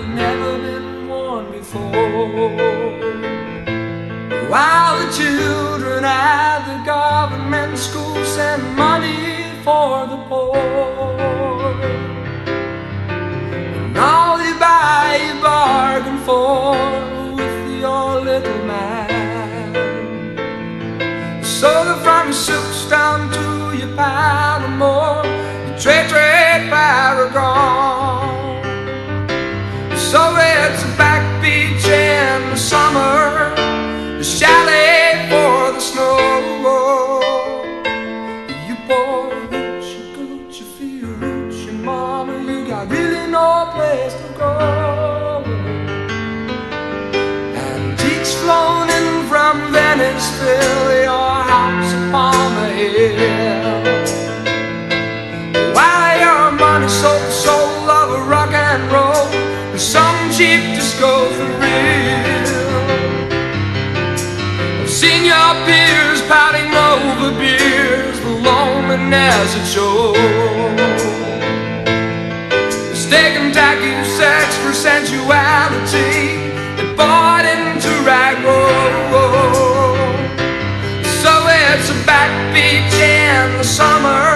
have never been worn before. While the children at the government school send money for the poor, and all they buy you bargain for with your little man. So that from your sooks down to your pile of more, you trade paragon. So it's a back beach in the summer, a chalet for the snow. You poor rich, you gooch, you feel rich, your mama, you got really no place to go. And cheeks flown in from Venice fill your house upon the hill, while your money soaked soul of a rock and roll, some cheap disco for real. I've seen your peers pouting over beers, the loneliness it shows. Mistaken tacky sex for sensuality, they bought into rag roll. So it's a back beach in the summer,